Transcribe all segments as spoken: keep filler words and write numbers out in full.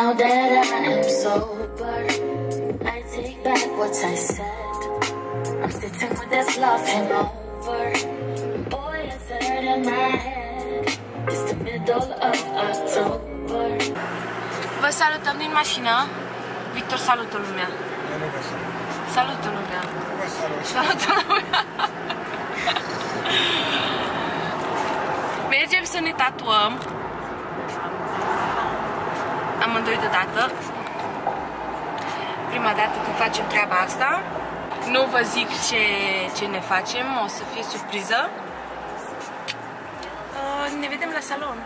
Now that I'm sober, I take back what I said. I'm sitting with this love hangover. Boy, it's hurting my head. It's the middle of October. Vă salutăm din mașină. Victor, salută lumea. Salută lumea. Salută lumea. Mergem să ne tatuăm. Amândoi deodată. Prima dată când facem treaba asta. Nu vă zic ce, ce ne facem, o să fie surpriză. Ne vedem la salon.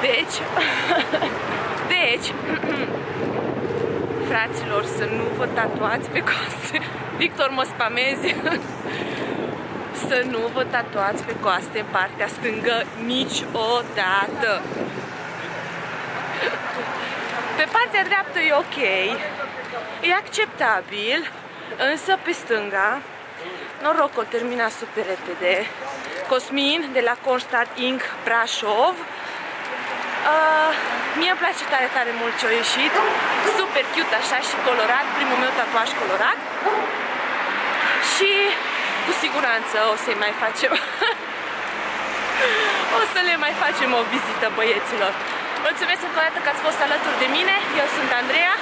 Deci, deci, fraților, să nu vă tatuați pe coaste. Victor mă spameze. Să nu vă tatuați pe coaste în partea stângă niciodată. Pe partea dreaptă e ok, e acceptabil, însă pe stânga, noroc, o termina super repede. Cosmin de la Constat Ink Brașov. Uh, mie îmi place tare, tare mult ce-a ieșit. Super cute așa și colorat. Primul meu tatuaj colorat. Și cu siguranță o să-i mai facem o să le mai facem o vizită, băieților. Mulțumesc încă o dată că ați fost alături de mine. Eu sunt Andreea.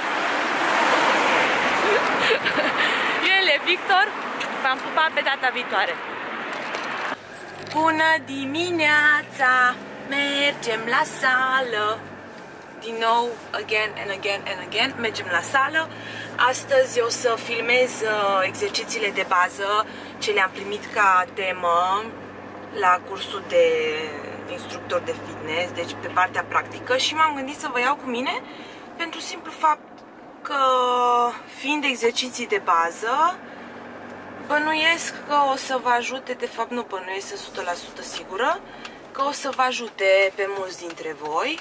El e Victor. V-am pupat pe data viitoare. Bună dimineața! Mergem la sală. Din nou, again and again and again, mergem la sală. Astăzi o să filmez uh, exercițiile de bază ce le-am primit ca temă la cursul de instructor de fitness, deci pe partea practică, și m-am gândit să vă iau cu mine pentru simplu fapt că, fiind exerciții de bază, bănuiesc că o să vă ajute, de fapt nu bănuiesc, o sută la sută sigură, că o să vă ajute pe mulți dintre voi.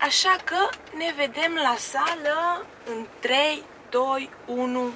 Așa că ne vedem la sală în trei, doi, unu...